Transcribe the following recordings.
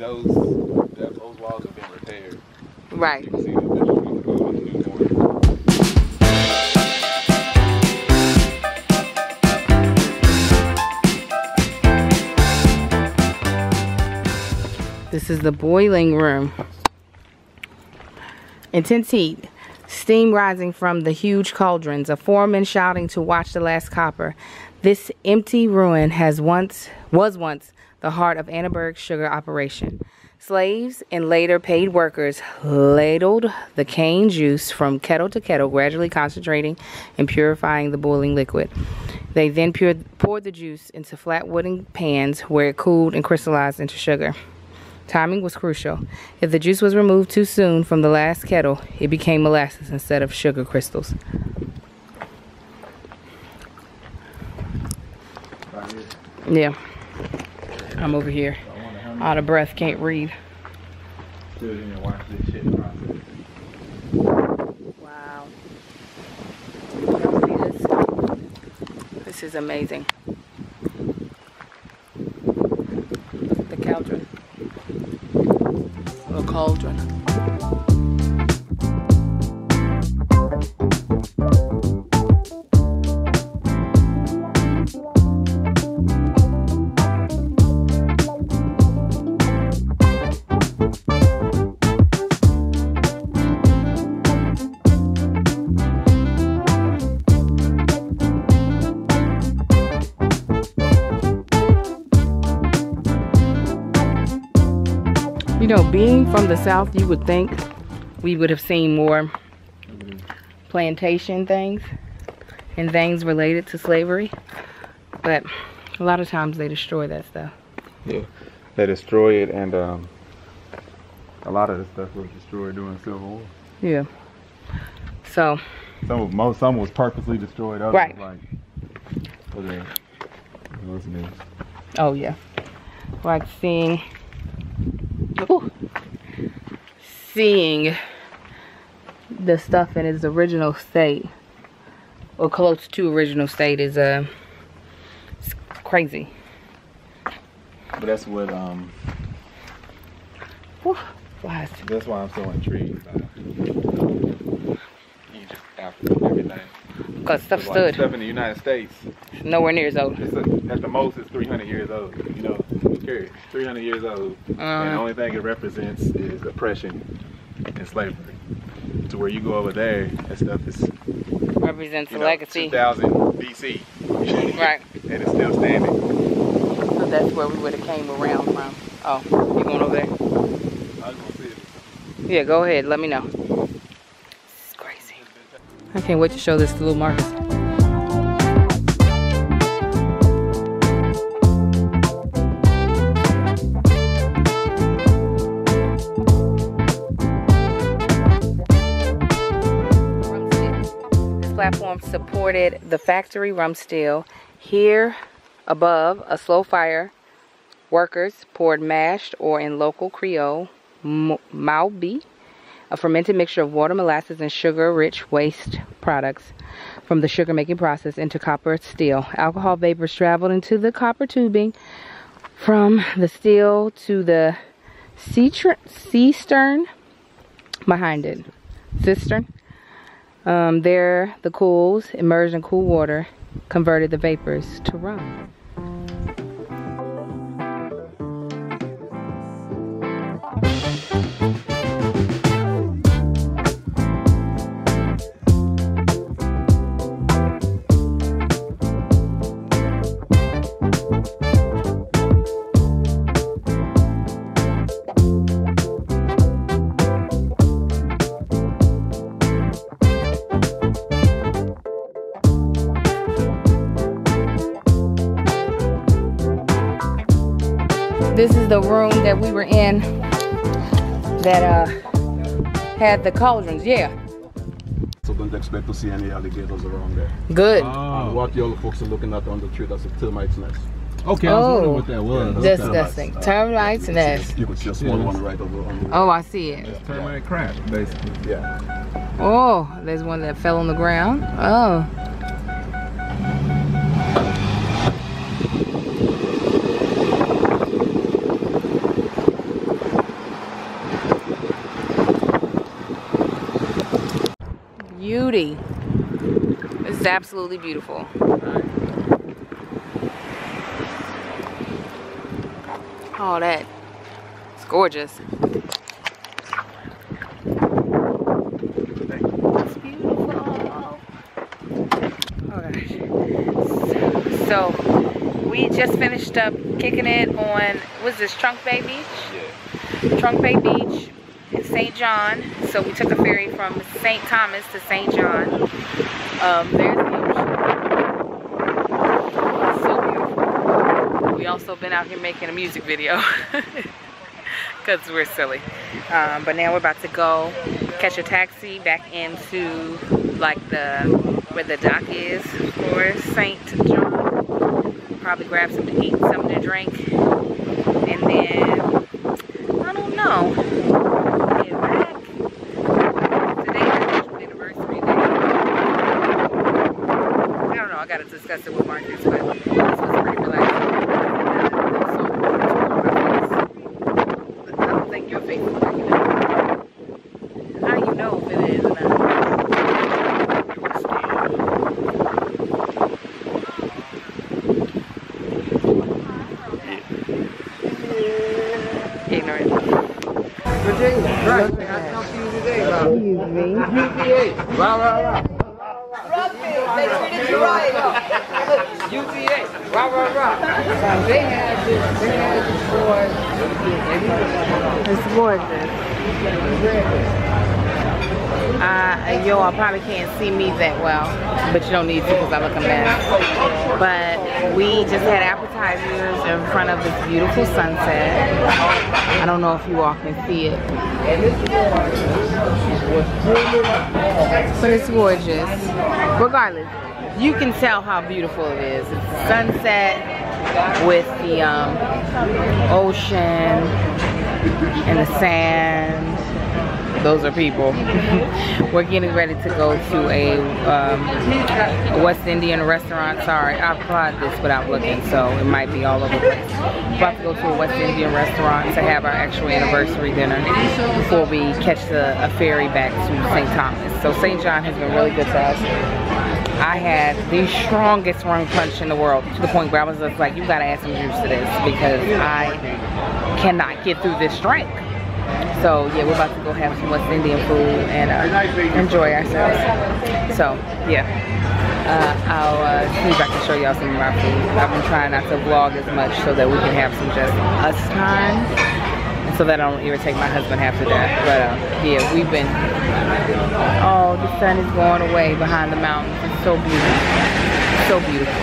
those walls have been repaired. Right. You can see that there's going to go on new corner. This is the boiling room. Intense heat. Steam rising from the huge cauldrons. A foreman shouting to watch the last copper. This empty ruin was once the heart of Annenberg's sugar operation. Slaves and later paid workers ladled the cane juice from kettle to kettle, gradually concentrating and purifying the boiling liquid. They then poured the juice into flat wooden pans where it cooled and crystallized into sugar. Timing was crucial. If the juice was removed too soon from the last kettle, it became molasses instead of sugar crystals. Right here. Yeah. I'm over here. Out of breath, can't read. Wow. Y'all see this? This is amazing. The cauldron. A cauldron. You know, being from the South, you would think we would have seen more plantation things and things related to slavery, but a lot of times they destroy that stuff. Yeah, they destroy it, and a lot of the stuff was destroyed during the Civil War. Yeah. So. Some was purposely destroyed. Others, right. Like, okay. What's next? Oh yeah. Like seeing the stuff in its original state or close to original state is it's crazy. But that's what that's why I'm so intrigued by Egypt, Africa, everything. Because stuff stood. Like stuff in the United States. It's nowhere near as old. At the most, it's 300 years old. You know, period. 300 years old. And the only thing it represents is oppression and slavery. To where you go over there, that stuff is... represents a legacy. 2000 BC. Right. And it's still standing. So that's where we would have came around from. Oh, you going over there? I was going to see it. Yeah, go ahead. Let me know. I can't wait to show this to little Marcus. This platform supported the factory rum still. Here above a slow fire, workers poured mashed, or in local Creole, malbie, a fermented mixture of water, molasses, and sugar-rich waste products from the sugar-making process into copper steel. Alcohol vapors traveled into the copper tubing from the steel to the cistern behind it. Cistern. There, the cools, immersed in cool water, converted the vapors to rum. This is the room that we were in that had the cauldrons, yeah. So don't expect to see any alligators around there. Good. Oh. What y'all folks are looking at on the tree, that's a termite's nest. Okay, oh. I was wondering what that was. Yeah, disgusting. Termite's nest. You could see a small one right over on the... Oh, I see it. It's termite crab, basically. Yeah. Oh, there's one that fell on the ground. Oh. absolutely beautiful. All that. It's gorgeous. It's beautiful. Oh gosh. So we just finished up kicking it on, what's this, Trunk Bay Beach? Yeah. Trunk Bay Beach in St. John. So we took a ferry from St. Thomas to St. John. There's the ocean. It's so beautiful. We also been out here making a music video because we're silly. But now we're about to go catch a taxi back into like where the dock is for St. John. Probably grab something to eat, something to drink, and then I don't know. I gotta discuss it with Marcus, but this was pretty relaxing. I don't think your face is like it. How you know if it is or not? Ignorant. Virginia, Rugby, I talked to you today about it. Excuse me. UPA, rah, rah, rah. Rugby, they treated you right. UTA, rah, rah, rah. Now, they had this board. It's gorgeous. Y'all probably can't see me that well, but you don't need to because I look a mess. But we just had appetizers in front of this beautiful sunset. I don't know if you all can see it, but it's gorgeous. Regardless, you can tell how beautiful it is. It's the sunset with the ocean and the sand. Those are people. We're getting ready to go to a West Indian restaurant. Sorry, I applied this without looking, so it might be all over the place. We're about to go to a West Indian restaurant to have our actual anniversary dinner before we catch a ferry back to St. Thomas. So St. John has been really good to us. I had the strongest rum punch in the world, to the point where I was just like, you gotta add some juice to this because I cannot get through this drink. So yeah, we're about to go have some West Indian food and enjoy ourselves. So yeah, I'll see if I can show y'all some of our food. I've been trying not to vlog as much so that we can have some just us time, and so that I don't irritate my husband half to death. But yeah, we've been, oh, the sun is going away behind the mountains. It's so beautiful. So beautiful.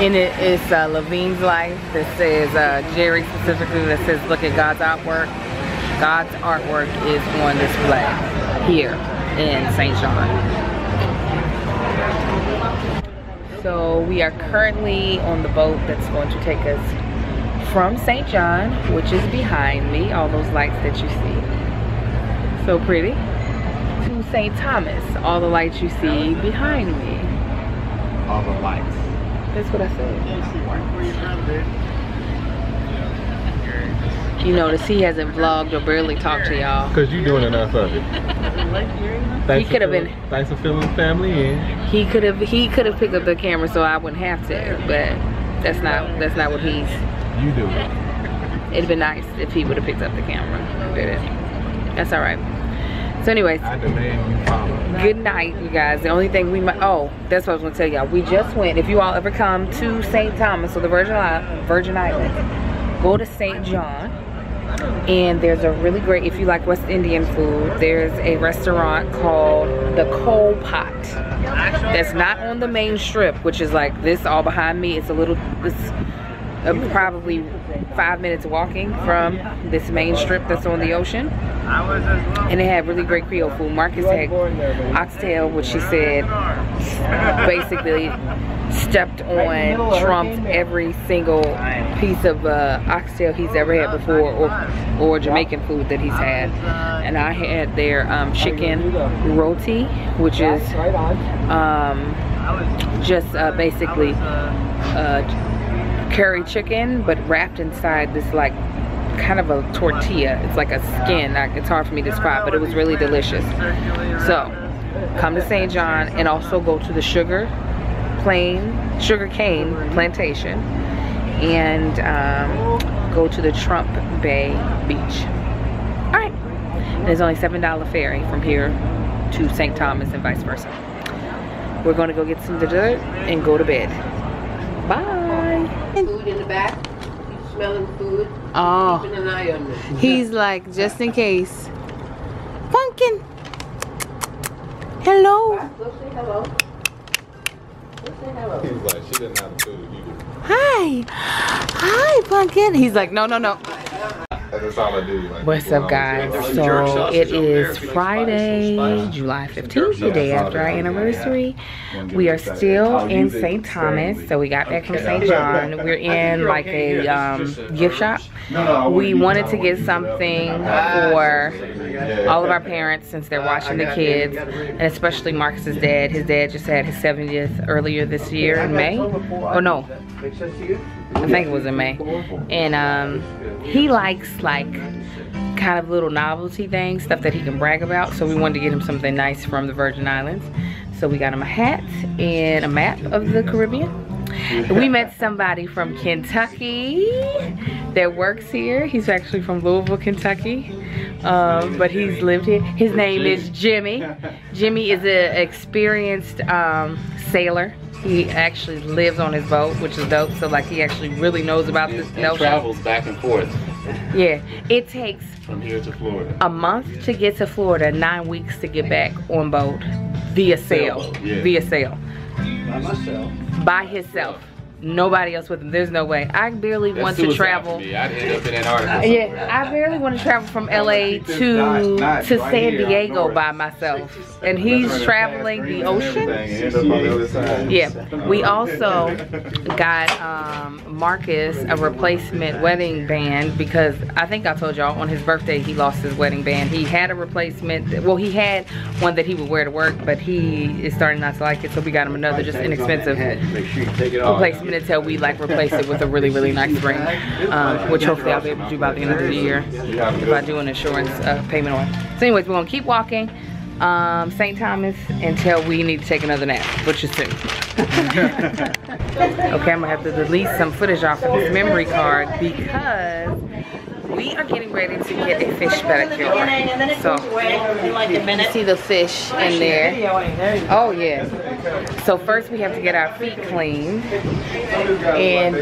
And it is Levine's Life that says, Jerry specifically, that says, look at God's artwork. God's artwork is on display here in St. John. So we are currently on the boat that's going to take us from St. John, which is behind me, all those lights that you see, so pretty, to St. Thomas, all the lights you see behind me. All the lights. That's what I said. You notice he hasn't vlogged or barely talked to y'all. Because you're doing enough of it. He could have been. Thanks for filming family in. He could have picked up the camera so I wouldn't have to, but that's not what he's. You do. It'd been nice if he would have picked up the camera. That's all right. So anyways, I demand you follow. Good night, you guys. The only thing we might, oh, that's what I was gonna tell y'all. We just went. If you all ever come to St. Thomas or the Virgin Islands, go to St. John. And there's a really great, if you like West Indian food, there's a restaurant called The Coal Pot. That's not on the main strip, which is like this all behind me. It's a little. Probably 5 minutes walking from this main strip that's on the ocean, and they had really great Creole food. Marcus had oxtail, which she said basically stepped on, trumped every single piece of oxtail he's ever had before, or Jamaican food that he's had. And I had their chicken roti, which is just basically curry chicken but wrapped inside this like kind of a tortilla. It's like a skin. It's hard for me to spot, but it was really delicious. So come to St. John and also go to the sugar cane plantation and go to the Trunk Bay Beach. All right, and there's only $7 ferry from here to St. Thomas and vice versa. We're gonna go get some dessert and go to bed. Bye. Food in the back. He's smelling food. Oh. Keeping an eye on this. He's like, just in case. Pumpkin. Hello. Go say hello. Go say hello. He's like, she didn't have the food either. Hi. Hi, Pumpkin. He's like, no, no, no. What's up, guys? So it is Friday, July 15th, the day after our anniversary. We are still in St. Thomas, so we got back from St. John. We're in like a gift shop. We wanted to get something for all of our parents since they're watching the kids, and especially Marcus's dad. His dad just had his 70th earlier this year in May. Oh no, I think it was in May. And he likes like kind of little novelty things, stuff that he can brag about, so we wanted to get him something nice from the Virgin Islands. So we got him a hat and a map of the Caribbean. We met somebody from Kentucky that works here. He's actually from Louisville, Kentucky, but he's lived here. His name is Jimmy. Jimmy is an experienced sailor. He actually lives on his boat, which is dope. So like he actually really knows about this. He travels back and forth. Yeah, it takes from here to Florida a month to get to Florida, 9 weeks to get back on boat via sail, via sail. By myself. By himself. Nobody else with him. There's no way. I barely want to travel. I'd end up in Antarctica. Yeah, I barely want to travel from LA to San Diego by myself. And he's traveling the ocean. Yeah. We also got Marcus a replacement wedding band because I think I told y'all on his birthday he lost his wedding band. He had a replacement. Well, he had one that he would wear to work, but he is starting not to like it, so we got him another just inexpensive replacement until we like replace it with a really, really nice ring, which hopefully I'll be able to do by the end of the year if I do an insurance payment on. So anyways, we're gonna keep walking St. Thomas until we need to take another nap, which is soon. Okay, I'm gonna have to delete some footage off of this memory card because we are getting ready to get a fish pedicure. So you see the fish in there. Oh yeah. So first we have to get our feet cleaned, and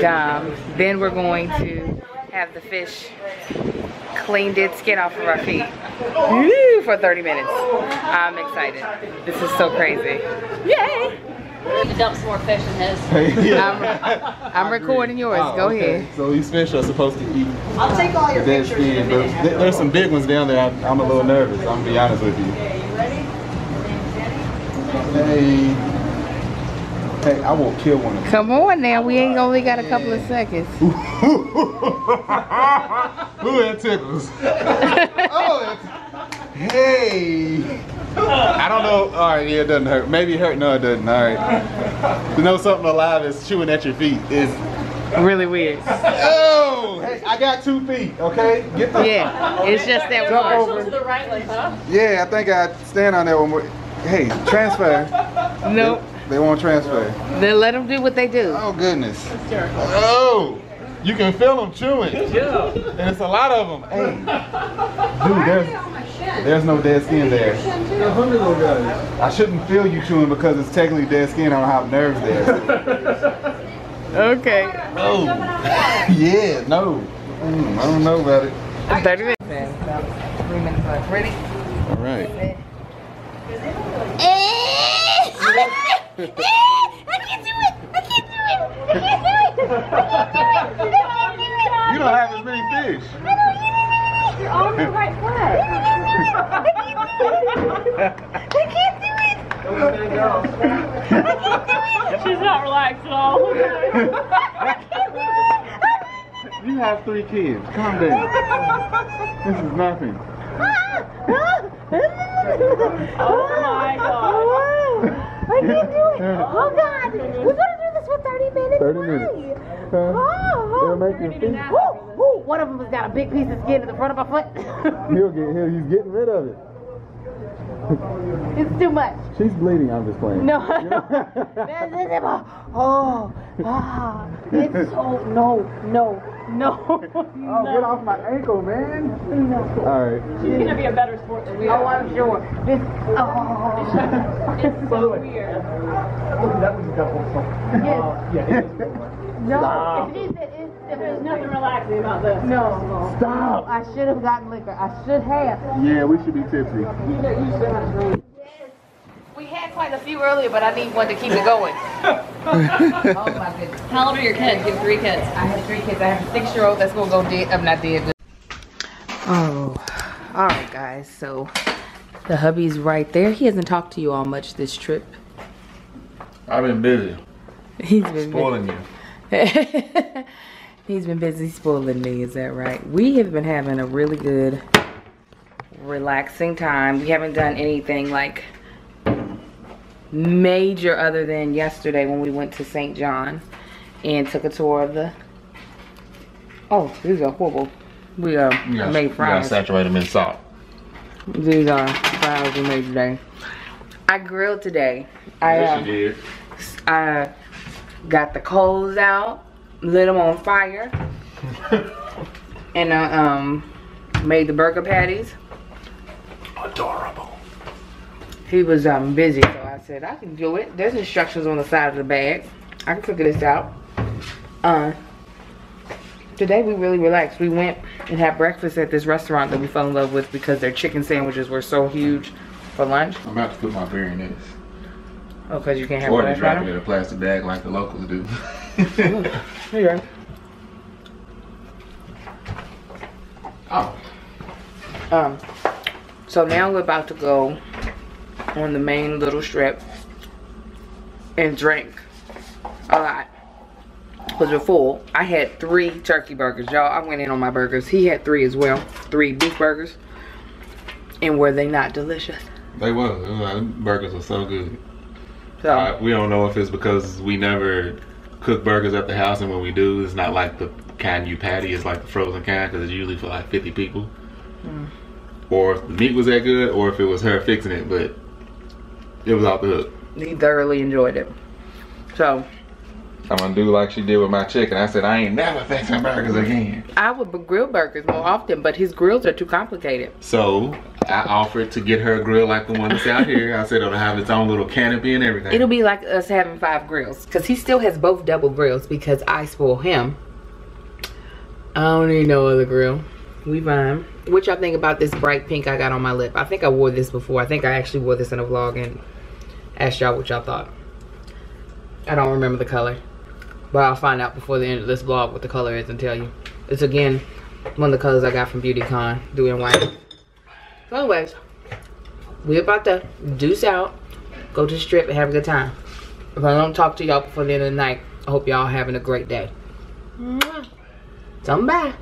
then we're going to have the fish cleaned its skin off of our feet for 30 minutes. I'm excited. This is so crazy. Yay! You need to dump some more fish in his. Yeah. I'm recording yours. Oh, go ahead. So these fish are supposed to eat. I'll take all your pictures. There's some big ones down there. I'm a little nervous. I'm gonna be honest with you. Okay, you ready? Hey, I won't kill one of them. Come on now. We ain't only got a couple of seconds. Ooh, that tickles. Hey. I don't know. All right, yeah, it doesn't hurt. Maybe it hurt. No, it doesn't. All right. You know something alive is chewing at your feet is really weird. Oh, hey, I got 2 feet. Okay, get the. Yeah, it's just that one. To the right, like, huh? Yeah, I think I stand on that one more. Hey, transfer. Nope. They won't transfer. Then let them do what they do. Oh goodness. Oh. You can feel them chewing. Yeah. And it's a lot of them. Hey, dude, there's no dead skin there. I shouldn't feel you chewing because it's technically dead skin. I don't have nerves there. Okay. Oh. Yeah, no. I don't know about it. 30 minutes. 3 minutes left. Ready? All right. I can't do it. I can't do it. I can't do it. You don't have as many fish. I don't get it. You're on the right flag. I can't do it. I can't do it. She's not relaxed at all. I can't do it. You have 3 kids. Calm down. This is nothing. Oh my God. I can't do it. Oh God. We're going to do this for 30 minutes. 30 minutes. It'll make your feet. one of them has got a big piece of skin in the front of my foot. He's getting rid of it. It's too much. She's bleeding. I'm just playing. No. It's so no. Oh, get off my ankle, man. No. All right. She's gonna be a better sport than we are. Oh, I'm sure. This. Oh. It's so weird. That was a double song. Yes. Yeah. It is weird. No. Stop. There's nothing relaxing about this. No. Stop. I should have gotten liquor. I should have. Yeah, we should be tipsy. You should have drink. Yes. We had quite a few earlier, but I need one to keep it going. Oh my goodness. How old are your kids? You have 3 kids. I have 3 kids. I have a 6-year-old that's gonna go dead. I'm not dead. Oh. Alright guys, so the hubby's right there. He hasn't talked to you all much this trip. I've been busy. He's been spoiling you. He's been busy spoiling me, is that right? We have been having a really good, relaxing time. We haven't done anything like major other than yesterday when we went to St. John and took a tour of the... Oh, these are horrible. We made fries. You gotta saturate them in salt. These are fries we made today. I grilled today. Yes, you did. I got the coals out. Lit them on fire and made the burger patties. Adorable. He was busy, so I said I can do it. There's instructions on the side of the bag. I can figure this out. Today we really relaxed. We went and had breakfast at this restaurant that we fell in love with because their chicken sandwiches were so huge for lunch. I'm about to put my beer in this. Oh, because you can't have one. Or drop it in a plastic bag like the locals do. There you are. Oh. So now we're about to go on the main little strip and drink a lot because we're full. I had 3 turkey burgers, y'all. I went in on my burgers. He had 3 as well. 3 beef burgers. And were they not delicious? They were. Burgers were so good. So, we don't know if it's because we never cook burgers at the house, and when we do, it's not like the kind you patty, it's like the frozen kind because it's usually for like 50 people. Mm. Or if the meat was that good, or if it was her fixing it, but it was off the hook. He thoroughly enjoyed it. So, I'm gonna do like she did with my chicken. I said, I ain't never fixing burgers again. I would grill burgers more often, but his grills are too complicated. So, I offered to get her a grill like the one that's out here. I said it'll have its own little canopy and everything. It'll be like us having 5 grills. Because he still has both double grills because I spoil him. I don't need no other grill. We fine. What y'all think about this bright pink I got on my lip? I think I wore this before. I think I actually wore this in a vlog and asked y'all what y'all thought. I don't remember the color. But I'll find out before the end of this vlog what the color is and tell you. It's again one of the colors I got from Beautycon, doing white. So anyways, we're about to deuce out, go to the strip, and have a good time. If I don't talk to y'all before the end of the night, I hope y'all having a great day. Mwah. Bye.